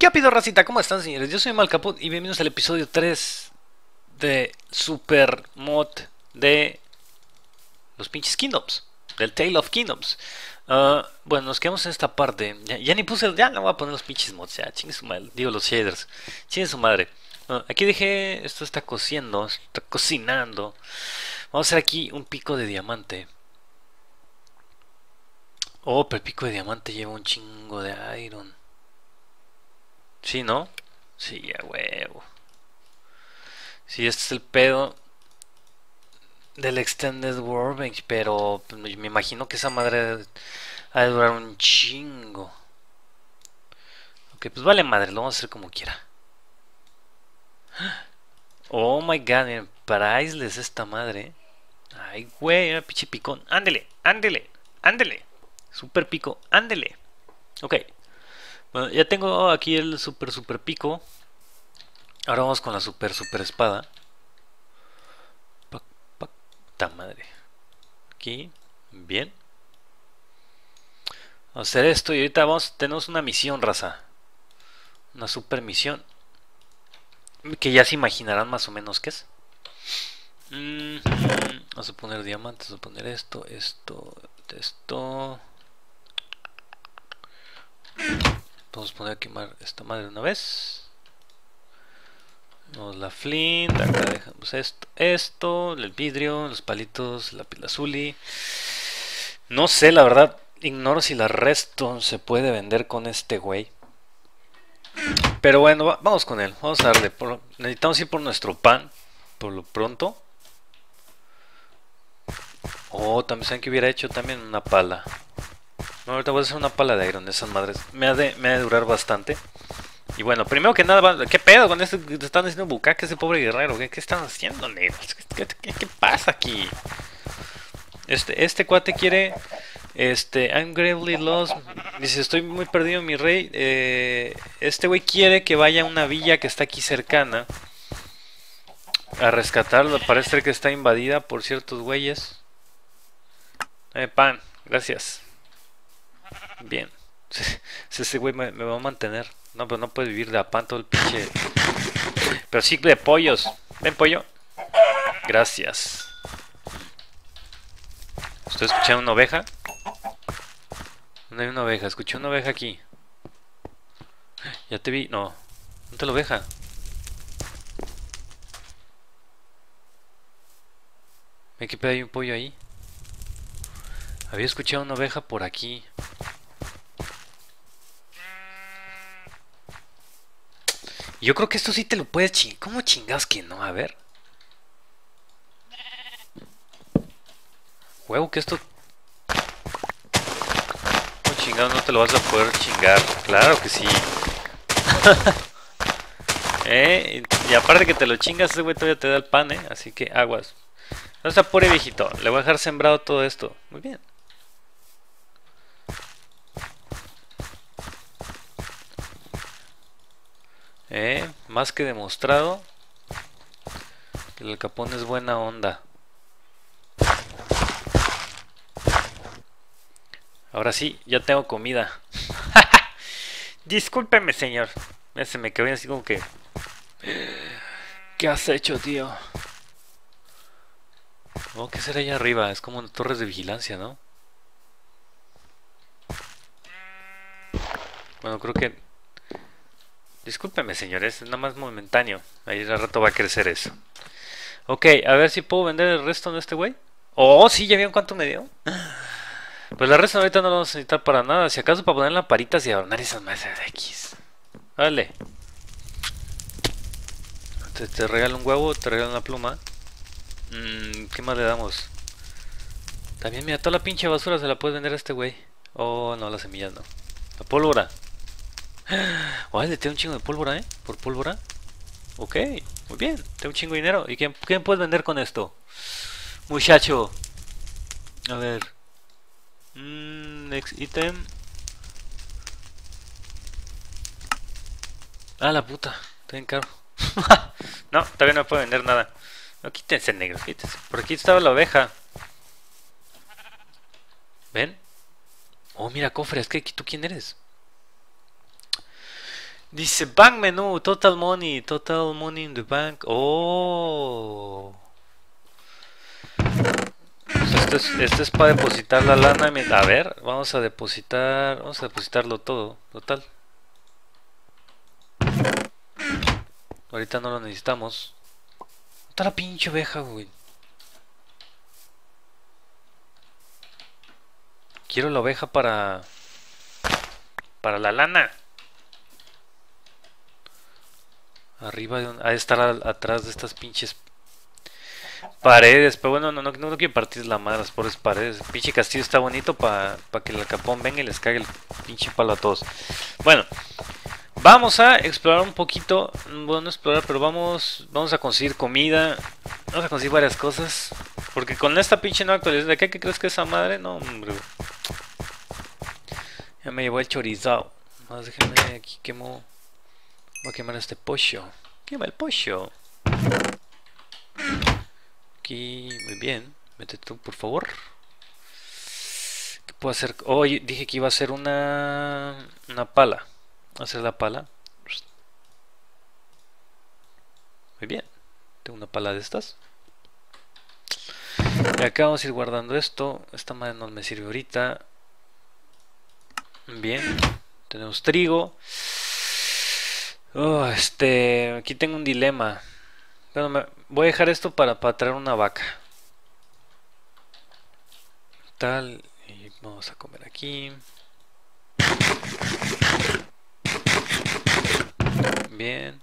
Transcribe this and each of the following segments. ¿Qué ha pido, racita? ¿Cómo están, señores? Yo soy Malcaput y bienvenidos al episodio 3 de SuperMod de los pinches Kingdoms, del Tale of Kingdoms. Bueno, nos quedamos en esta parte. Ya ni puse, ya no voy a poner los pinches mods, ya, chingue su madre, digo los shaders, chingue su madre. Bueno, aquí dejé, esto está cociendo, está cocinando. Vamos a hacer aquí un pico de diamante. Oh, pero el pico de diamante lleva un chingo de iron. Sí, ¿no? Sí, a huevo. Sí, este es el pedo del Extended World, pero me imagino que esa madre ha de durar un chingo. Ok, pues vale madre, lo vamos a hacer como quiera. Oh my god, miren, priceless esta madre. Ay, güey, una pinche picón. Ándele, ándele, ándele. Super pico, ándele. Ok. Bueno, ya tengo aquí el super pico. Ahora vamos con la super espada. Pac, pac, ta madre. Aquí, bien. Vamos a hacer esto y ahorita tenemos una misión, raza. Una super misión. Que ya se imaginarán más o menos qué es. Vamos a poner diamantes, vamos a poner esto, esto, esto. Vamos a poner a quemar esta madre una vez. Vamos la flint, acá dejamos esto, esto, el vidrio, los palitos, la pilazuli. No sé, la verdad, ignoro si la redstone se puede vender con este güey. Pero bueno, vamos con él, vamos a darle. Necesitamos ir por nuestro pan, por lo pronto. Oh, también saben que hubiera hecho también una pala. No, ahorita voy a hacer una pala de iron, esas madres. Me ha de durar bastante. Y bueno, primero que nada, ¿qué pedo con esto? Están haciendo bucaque ese pobre guerrero. ¿Qué están haciendo, negros? ¿Qué pasa aquí? Este cuate quiere... I'm gravely lost. Dice, estoy muy perdido, mi rey. Este güey quiere que vaya a una villa que está aquí cercana a rescatarlo. Parece ser que está invadida por ciertos güeyes. Pan, gracias. Bien, ese güey me va a mantener. No, pero no puedes vivir de a pan todo el pinche. Pero sí de pollos. Ven, pollo. Gracias. ¿Estoy escuchando una oveja? ¿Dónde hay una oveja? Escuché una oveja aquí. Ya te vi. No, ¿dónde está la oveja? Ve que hay un pollo ahí. Había escuchado una oveja por aquí. Yo creo que esto sí te lo puedes chingar. ¿Cómo chingas que no? A ver. Huevo, que esto... ¿Cómo chingados no te lo vas a poder chingar? Claro que sí. Y aparte que te lo chingas, ese güey todavía te da el pan, ¿eh? Así que aguas. No está pobre viejito. Le voy a dejar sembrado todo esto. Muy bien. Más que demostrado que el Capón es buena onda. Ahora sí, ya tengo comida. Discúlpeme, señor. Se me quedó así como que... ¿Qué has hecho, tío? Oh, ¿qué será allá arriba? Es como torres de vigilancia, ¿no? Bueno, creo que... Discúlpeme, señores, es nada más momentáneo. Ahí al rato va a crecer eso. Ok, a ver si puedo vender el resto de este güey. Oh, sí, ya vieron cuánto me dio. Pues la resto ahorita no lo vamos a necesitar para nada. Si acaso para poner las paritas y adornar esas masas de X. Dale. Te regalo un huevo, te regalo una pluma. ¿Qué más le damos? También mira, toda la pinche basura se la puedes vender a este güey. Oh, no, las semillas no. La pólvora. Oye, le tengo un chingo de pólvora, ¿eh? Por pólvora. Ok, muy bien. Tengo un chingo de dinero. ¿Y quién puedes vender con esto? Muchacho. A ver. Next item. Ah, la puta. Está bien caro. No, todavía no puedo vender nada. No, quítense, negros, quítense. Por aquí estaba la oveja. ¿Ven? Oh, mira, cofre. Es que tú, ¿quién eres? Dice bank menú, total money in the bank. Oh, este es para depositar la lana. A ver, vamos a depositarlo todo, total. Ahorita no lo necesitamos. Está la pinche oveja, güey. Quiero la oveja para la lana. Arriba de un... Ha de estar atrás de estas pinches paredes. Pero bueno, no quiero partir la madre las pobres paredes. El pinche castillo está bonito para que el Capón venga y les cague el pinche palo a todos. Bueno, vamos a explorar un poquito. Bueno, no explorar, pero vamos a conseguir comida. Vamos a conseguir varias cosas. Porque con esta pinche nueva actualización, ¿de qué crees que esa madre? No, hombre. Ya me llevó el chorizao. Más déjenme aquí quemo. Voy a quemar este pollo. Quema el pollo. Aquí, muy bien. Métete tú, por favor. ¿Qué puedo hacer? Hoy dije que iba a hacer una pala. Hacer la pala. Muy bien. Tengo una pala de estas. Y acá vamos a ir guardando esto. Esta madre no me sirve ahorita. Bien. Tenemos trigo. Oh, aquí tengo un dilema. Bueno, voy a dejar esto para traer una vaca. Tal. Y vamos a comer aquí. Bien.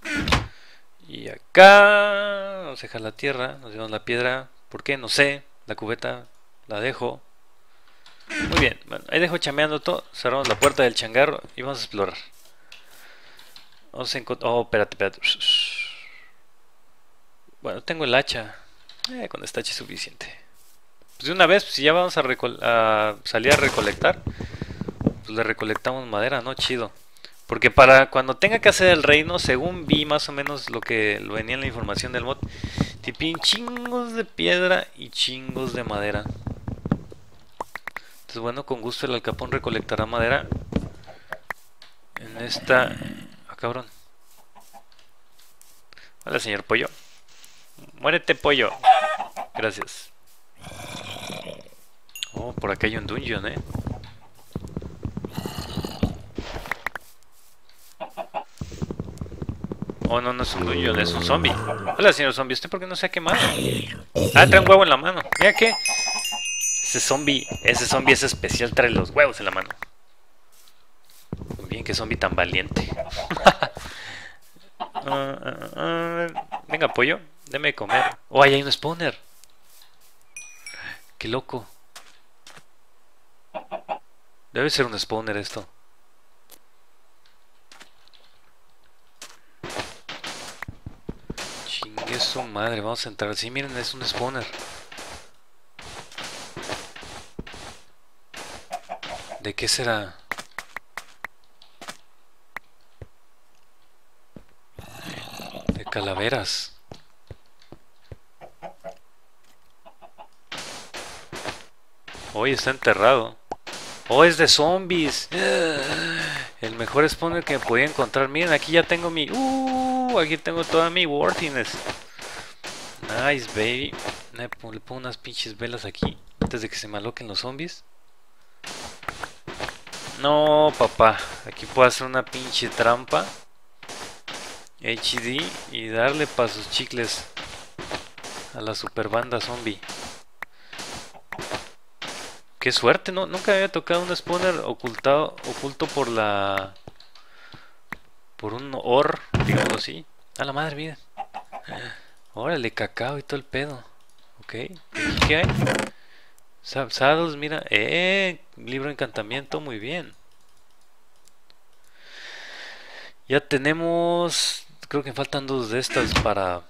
Y acá vamos a dejar la tierra. Nos llevamos la piedra. ¿Por qué? No sé. La cubeta la dejo. Muy bien. Bueno, ahí dejo chameando todo. Cerramos la puerta del changarro y vamos a explorar. Vamos a encontrar... Oh, espérate. Bueno, tengo el hacha. Con esta hacha es suficiente. Pues de una vez, si ya vamos a salir a recolectar, pues le recolectamos madera, ¿no? Chido. Porque para cuando tenga que hacer el reino, según vi más o menos lo que venía en la información del mod, tipín chingos de piedra y chingos de madera. Entonces, bueno, con gusto el Alcapón recolectará madera en esta... Cabrón. Hola, señor pollo. Muérete, pollo. Gracias. Oh, por acá hay un dungeon, Oh, no es un dungeon, es un zombie. Hola, señor zombie. ¿Usted por qué no se ha quemado? Ah, trae un huevo en la mano. Mira que ese zombie es especial, trae los huevos en la mano. Bien, que zombie tan valiente. Venga, pollo, déme comer. Oh, ahí hay un spawner. Qué loco. Debe ser un spawner esto. Chingue su madre, vamos a entrar. Sí, miren, es un spawner. ¿De qué será? Calaveras. Hoy está enterrado. Oh, es de zombies. El mejor spawner que me podía encontrar. Miren, aquí ya tengo mi... aquí tengo toda mi worthiness. Nice, baby. Le pongo unas pinches velas aquí antes de que se me aloquen los zombies. No, papá. Aquí puedo hacer una pinche trampa HD y darle pa' sus chicles a la super banda zombie. Qué suerte, ¿no? Nunca había tocado un spawner oculto por la... por un or, digámoslo así. A la madre, mira. Órale, cacao y todo el pedo. Ok, ¿qué hay? Sapsados, mira. Libro de encantamiento, muy bien. Ya tenemos... Creo que faltan dos de estas para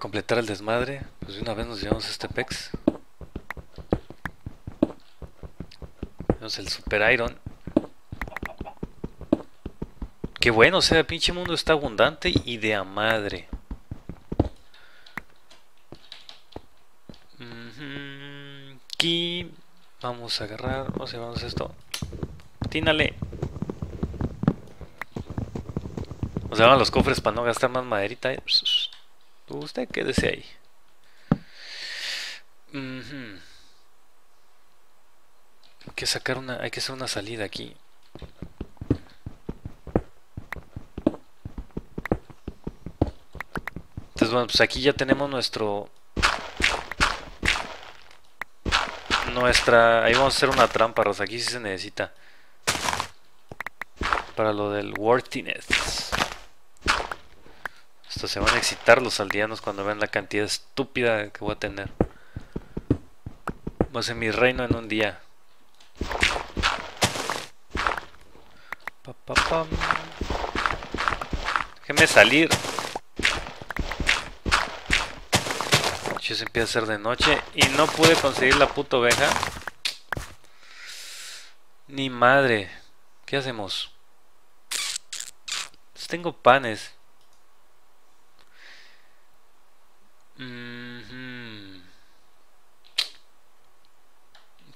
completar el desmadre. Pues de una vez nos llevamos este pex. Tenemos el Super Iron. Qué bueno, o sea, el pinche mundo está abundante y de a madre. Aquí vamos a agarrar... Vamos a llevarnos esto. Tínale. Nos llevan los cofres para no gastar más maderita. Usted quédese ahí. Hay que sacar una, hay que hacer una salida aquí. Entonces bueno, pues aquí ya tenemos nuestro, ahí vamos a hacer una trampa, Rosa. Aquí sí se necesita para lo del worthiness. Hasta se van a excitar los aldeanos cuando vean la cantidad estúpida que voy a tener. Voy a hacer mi reino en un día. Pa, pa, pam. Déjenme salir. Yo se empieza a hacer de noche y no pude conseguir la puta oveja. Ni madre. ¿Qué hacemos? Pues tengo panes.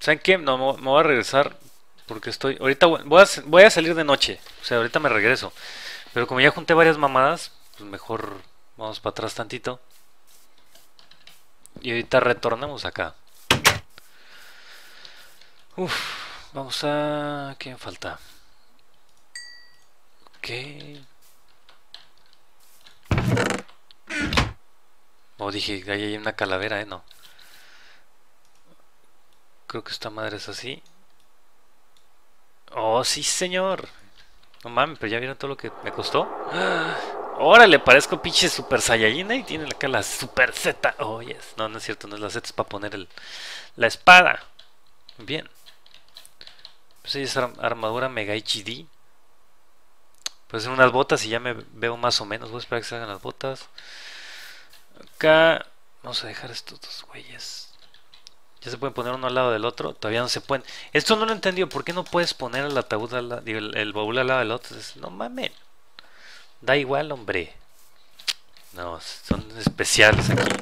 ¿Saben qué? No, me voy a regresar porque estoy... Ahorita voy a salir de noche. O sea, ahorita me regreso. Pero como ya junté varias mamadas, pues mejor vamos para atrás tantito. Y ahorita retornamos acá. Uff, vamos a... ¿Qué me falta? Ok. Oh, dije, ahí hay una calavera, no. Creo que esta madre es así. Oh, sí señor. No mames, pero ya vieron todo lo que me costó. ¡Ah! Órale, parezco pinche super saiyajin. Y tiene acá la super Z. Oh, yes. No, no es cierto, no es la Z, es para poner la espada. Bien. Pues ahí es armadura mega HD. Puede ser unas botas y ya me veo más o menos. Voy a esperar que salgan las botas. Acá vamos a dejar estos dos güeyes. Ya se pueden poner uno al lado del otro. Todavía no se pueden. Esto no lo he entendido. ¿Por qué no puedes poner el ataúd al lado, digo, el baúl al lado del otro? Entonces, no mames. Da igual, hombre. No, son especiales aquí.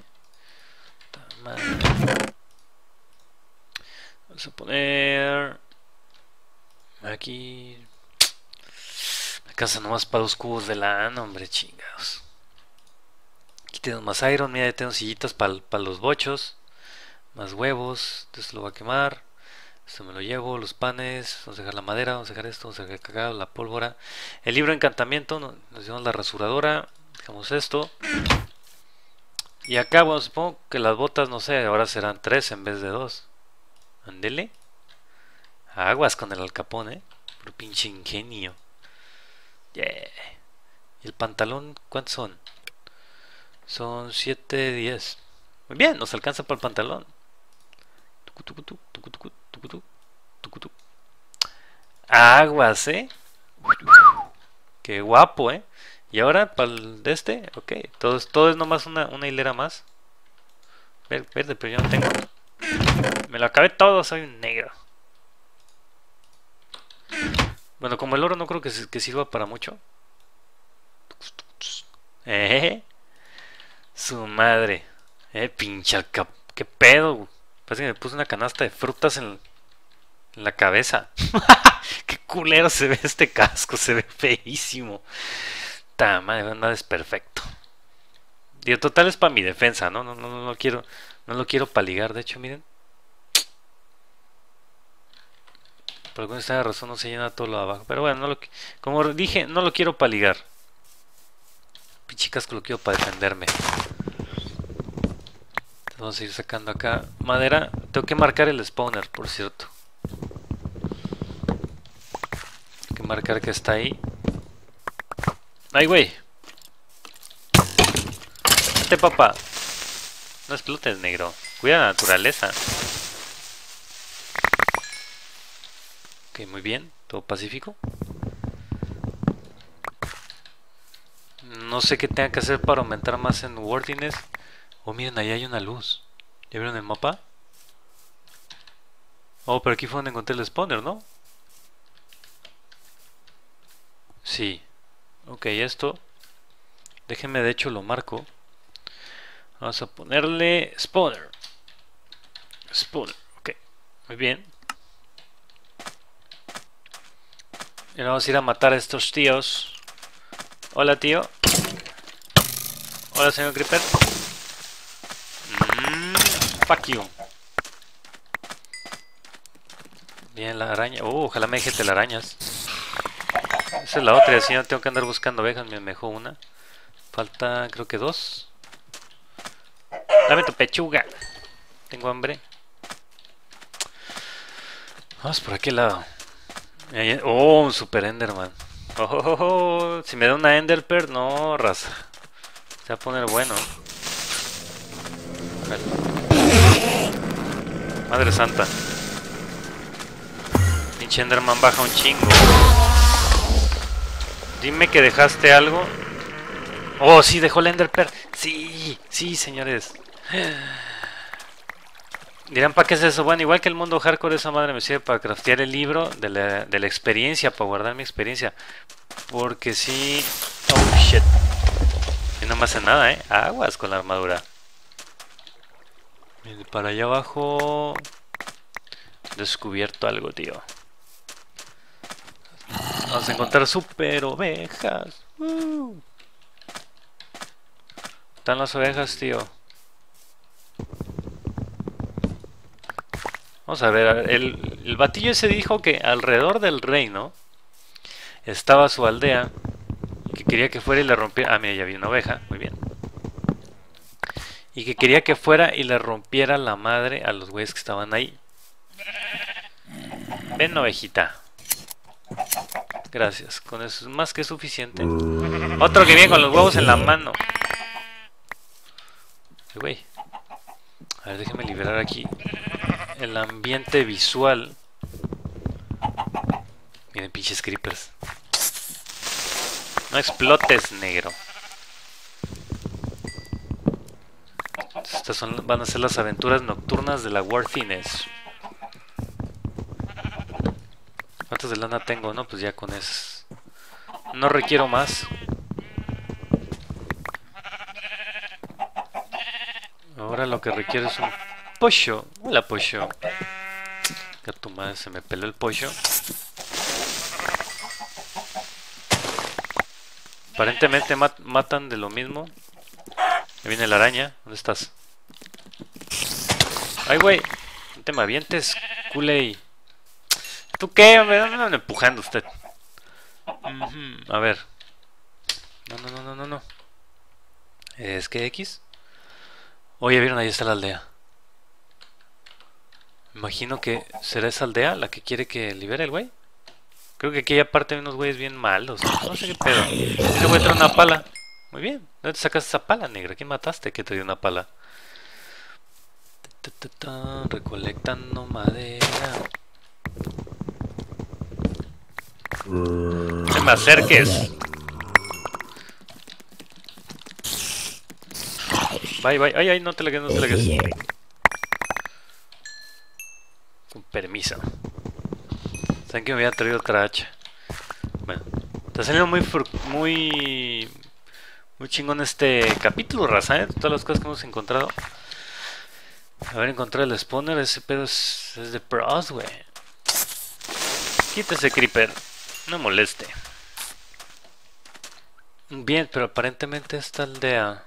Vamos a poner aquí. Me alcanza nomás para 2 cubos de lana, hombre, chingados. Aquí tenemos más iron, mira, ya tenemos sillitas para los bochos. Más huevos, esto lo va a quemar. Esto me lo llevo, los panes. Vamos a dejar la madera, vamos a dejar esto, vamos a dejar el cagado, la pólvora. El libro de encantamiento, nos llevamos la rasuradora. Dejamos esto. Y acá, bueno, supongo que las botas, no sé, ahora serán 3 en vez de 2. Ándele. Aguas con el alcapón, por pinche ingenio. Yeah. ¿Y el pantalón cuántos son? Son 7, 10. Muy bien, nos alcanza para el pantalón. Aguas, Qué guapo, Y ahora para el de este, ok. Todo es nomás una hilera más. Verde, pero yo no tengo. Me lo acabé todo, soy un negro. Bueno, como el oro no creo que sirva para mucho. Su madre. Pinche cap. ¿Qué pedo? Parece que me puse una canasta de frutas en la cabeza. Qué culero se ve este casco. Se ve feísimo. Ta madre, nada es perfecto. Digo, total es para mi defensa, ¿no? No quiero, no lo quiero paligar. De hecho, miren. Por alguna extraña razón no se llena todo lo de abajo. Pero bueno, como dije, no lo quiero paligar. Pinche casco lo quiero para defenderme. Vamos a ir sacando acá madera. Tengo que marcar el spawner, por cierto. Tengo que marcar que está ahí. ¡Ay, güey! ¡Vete, papá! No explotes, negro. Cuida la naturaleza. Ok, muy bien. Todo pacífico. No sé qué tenga que hacer para aumentar más en worthiness. Oh, miren, ahí hay una luz. ¿Ya vieron el mapa? Oh, pero aquí fue donde encontré el spawner, ¿no? Sí. Ok, esto. Déjenme, de hecho, lo marco. Vamos a ponerle spawner. Spawner, ok. Muy bien. Y ahora vamos a ir a matar a estos tíos. Hola, tío. Hola, señor Creeper. Fuck you. Bien, la araña. Ojalá me deje telarañas. Esa es la otra, así no tengo que andar buscando ovejas. Me dejó una. Falta, creo que dos. Dame tu pechuga. Tengo hambre. Vamos por aquel lado. Oh, un super enderman. Oh, si me da una enderpearl, no, raza. Se va a poner bueno. Madre santa. Pinche enderman baja un chingo. Dime que dejaste algo. Oh, sí, dejó el enderpearl. Sí, sí, señores. Dirán, ¿para qué es eso? Bueno, igual que el mundo hardcore, esa madre me sirve para craftear el libro de la experiencia, para guardar mi experiencia. Porque sí... Oh, shit. Y no me hace nada, ¿eh? Aguas con la armadura. Y para allá abajo... Descubierto algo, tío. Vamos a encontrar super ovejas. Están las ovejas, tío. Vamos a ver, el batillo ese dijo que alrededor del reino estaba su aldea, que quería que fuera y le rompiera... Ah, mira, ya vi una oveja, muy bien. Y que quería que fuera y le rompiera la madre a los güeyes que estaban ahí. Ven, ovejita. Gracias, con eso es más que suficiente. Otro que viene con los huevos en la mano. Güey. A ver, déjeme liberar aquí el ambiente visual. Miren, pinches creepers. No explotes, negro. Estas van a ser las aventuras nocturnas de la Worthiness. ¿Cuántas de lana tengo? No, pues ya con esas. No requiero más. Ahora lo que requiere es un... Pollo, hola pollo. Que tu madre, se me peló el pollo. Aparentemente matan de lo mismo. Me viene la araña, ¿dónde estás? Ay, güey, no te me avientes, culey. ¿Tú qué? Me andan empujando usted. A ver. No. ¿Es que X? Oye, vieron, ahí está la aldea. Imagino que será esa aldea la que quiere que libere el güey. Creo que aquí hay aparte de unos güeyes bien malos. No sé qué pedo. Ese güey trae una pala. Muy bien. ¿Dónde te sacaste esa pala, negra? ¿Quién mataste que traía una pala? Recolectando madera. No te me acerques. Bye, bye. Ay, ay, no te la quedes, no te la quedes. Con permiso. Saben que me había traído otra hacha. Bueno, está saliendo muy chingón este capítulo, raza, ¿eh? Todas las cosas que hemos encontrado. Haber encontrado el spawner, ese pedo es de pros, güey. Quítese, creeper. No moleste. Bien, pero aparentemente esta aldea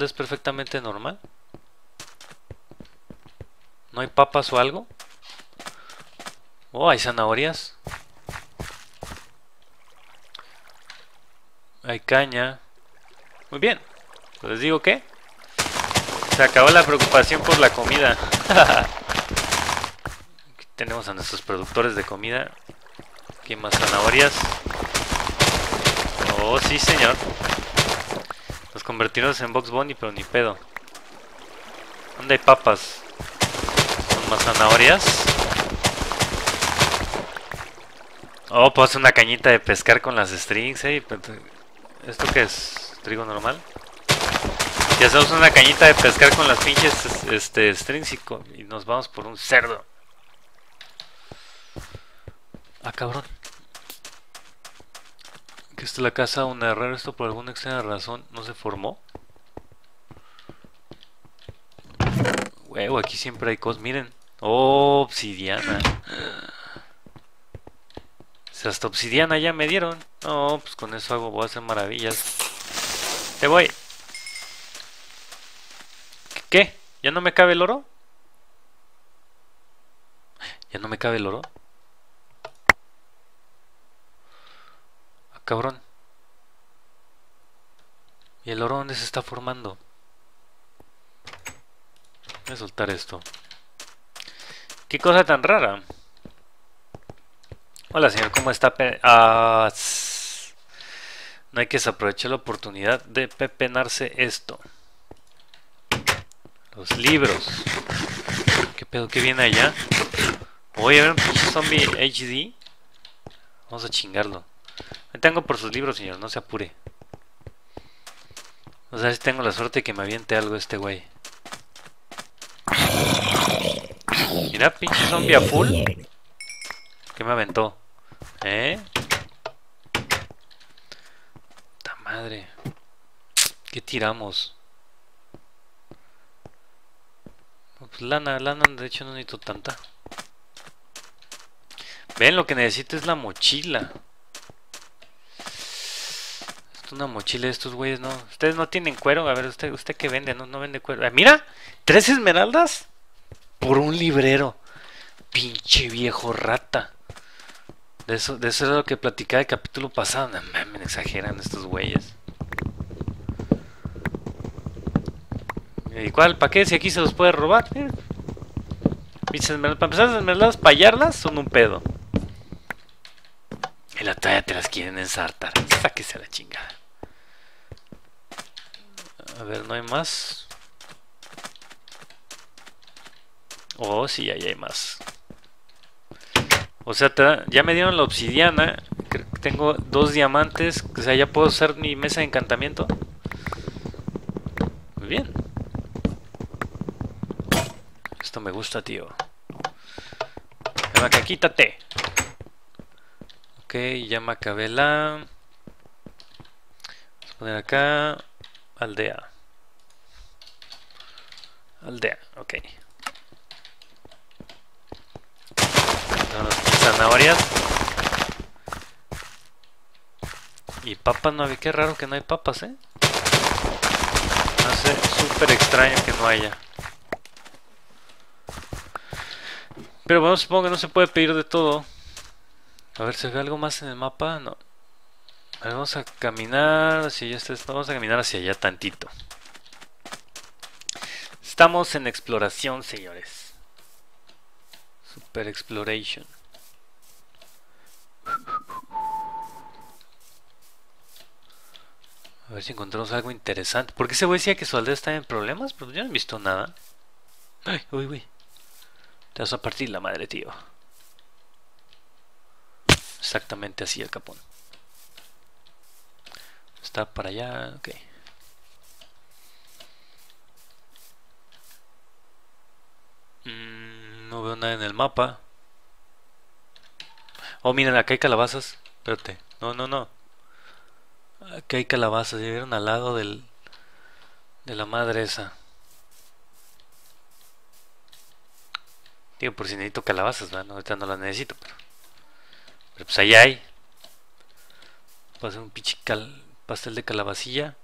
es perfectamente normal. ¿No hay papas o algo? Oh, hay zanahorias. Hay caña. Muy bien. Les digo que se acabó la preocupación por la comida. Aquí tenemos a nuestros productores de comida. Aquí más zanahorias. Oh, sí, señor. Nos convertimos en Box Bunny, pero ni pedo. ¿Dónde hay papas? ¿Son más zanahorias? Oh, puedo hacer una cañita de pescar con las strings, ¿eh? ¿Esto qué es? ¿Trigo normal? Y hacemos una cañita de pescar con las pinches strings y nos vamos por un cerdo. Ah, cabrón. Que esta es la casa de un herrero, esto por alguna extraña razón no se formó. Huevo, aquí siempre hay cosas, miren. Oh, obsidiana. Hasta obsidiana ya me dieron. No, pues con eso hago, voy a hacer maravillas. Te voy. ¿Qué? ¿Ya no me cabe el oro? ¿Ya no me cabe el oro? Ah, cabrón. ¿Y el oro dónde se está formando? Voy a soltar esto. ¿Qué cosa tan rara? Hola señor, ¿cómo está? No hay que desaprovechar la oportunidad de pepenarse esto. Los libros. ¿Qué pedo? ¿Qué viene allá? Voy a ver un pinche zombie HD. Vamos a chingarlo. Me tengo por sus libros señor, no se apure. O sea, si tengo la suerte de que me aviente algo este güey. Mira, pinche zombie a full. ¿Qué me aventó? ¿Eh? ¡Ta madre! ¿Qué tiramos? Pues lana, lana, de hecho no necesito tanta. Ven, lo que necesito es la mochila. Es una mochila de estos güeyes, ¿no? Ustedes no tienen cuero. A ver, usted que vende, no vende cuero. ¡Mira! ¡Tres esmeraldas! Por un librero, pinche viejo rata. De eso era lo que platicaba el capítulo pasado. No mames, exageran estos güeyes. ¿Y cuál? ¿Para qué? Si aquí se los puede robar. Para empezar, las esmeraldas, payarlas son un pedo. En la talla te las quieren ensartar. Sáquese a la chingada. A ver, no hay más. Oh, sí, ahí hay más. O sea, ya me dieron la obsidiana. Creo que tengo dos diamantes. O sea, ya puedo usar mi mesa de encantamiento. Muy bien. Esto me gusta, tío. Yamaca, quítate. Ok, ya me acabé la... Vamos a poner acá... Aldea. Aldea, ok. Zanahorias y papas no había. Qué raro que no hay papas, ¿eh? Me hace súper extraño que no haya. Pero bueno, supongo que no se puede pedir de todo. A ver, ¿se ve algo más en el mapa? No. A ver, vamos a caminar hacia allá. Vamos a caminar hacia allá tantito. Estamos en exploración, señores. Super exploration. A ver si encontramos algo interesante. ¿Por qué ese güey decía que su aldea está en problemas? Pero yo no he visto nada. Ay, uy, uy. Te vas a partir la madre, tío. Exactamente así el capón. Está para allá, ok. No veo nada en el mapa. Oh, miren, acá hay calabazas. Espérate, no. Acá hay calabazas, ya vieron al lado de la madre esa. Digo, por si necesito calabazas, ¿verdad? No, ahorita no las necesito, pero pues ahí hay. Voy a hacer un pinche pastel de calabacilla.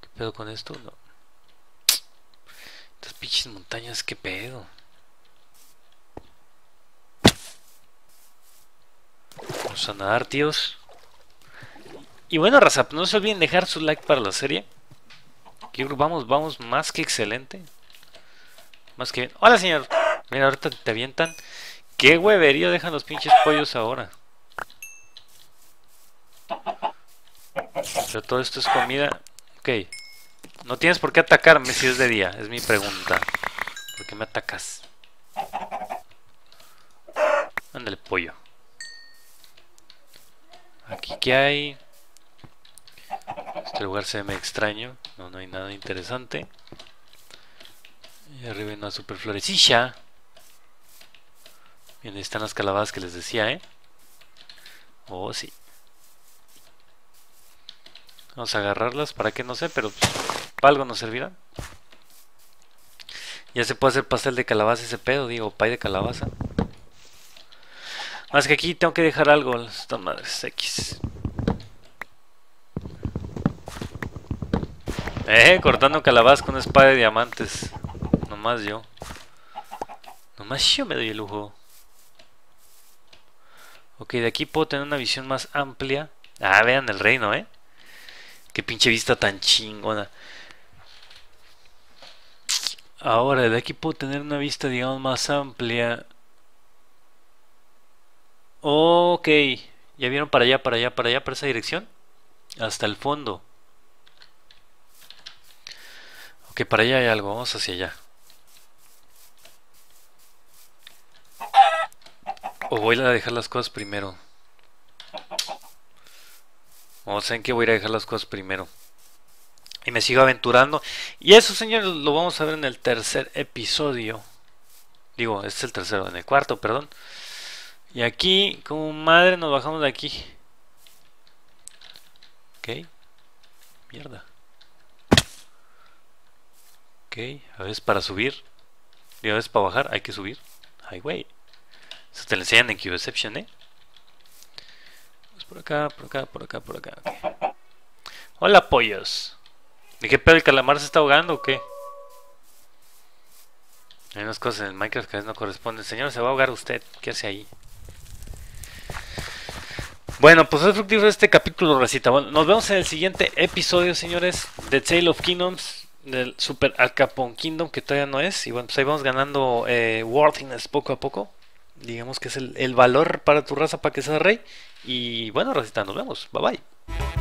¿Qué pedo con esto? No. Estas pinches montañas, ¿qué pedo? Vamos a nadar, tíos. Y bueno, raza, no se olviden dejar su like para la serie. Yo creo que vamos más que excelente. Más que bien. ¡Hola, señor! Mira, ahorita te avientan. ¡Qué huevería dejan los pinches pollos ahora! Pero todo esto es comida. Ok. No tienes por qué atacarme si es de día. Es mi pregunta. ¿Por qué me atacas? Ándale, pollo. Aquí que hay. Este lugar se ve extraño. No hay nada interesante. Y arriba hay una super florecilla. Bien, ahí están las calabazas que les decía, ¿eh? Oh, sí. Vamos a agarrarlas. ¿Para qué? No sé, pero pues, para algo nos servirá. Ya se puede hacer pastel de calabaza ese pedo. Digo, pay de calabaza. Más que aquí tengo que dejar algo. Estas madres X. Cortando calabazas con una espada de diamantes. Nomás yo. Nomás yo me doy el lujo. Ok, de aquí puedo tener una visión más amplia. Ah, vean el reino, Qué pinche vista tan chingona. Ahora, de aquí puedo tener una vista, digamos, más amplia. Ok. ¿Ya vieron para allá, para esa dirección? Hasta el fondo. Ok, para allá hay algo. Vamos hacia allá. O voy a dejar las cosas primero. O sea, en qué voy a dejar las cosas primero. Y me sigo aventurando. Y eso, señores, lo vamos a ver en el tercer episodio. Digo, este es el tercero, en el cuarto, perdón. Y aquí, como madre, nos bajamos de aquí. Ok. Mierda. Ok, a veces para subir. Y a veces para bajar, hay que subir. Ay, güey. Eso te lo enseñan en Q-Exception, Pues por acá. Okay. Hola, pollos. ¿De qué pedo el calamar se está ahogando o qué? Hay unas cosas en el Minecraft que a veces no corresponden. Señor, se va a ahogar usted. ¿Qué hace ahí? Bueno, pues fue fructífero este capítulo, recita. Bueno, nos vemos en el siguiente episodio, señores, de Tale of Kingdoms, del Super ALK4PON Kingdom, que todavía no es. Y bueno, pues ahí vamos ganando worthiness poco a poco. Digamos que es el valor para tu raza para que seas rey. Y bueno, recita, nos vemos. Bye bye.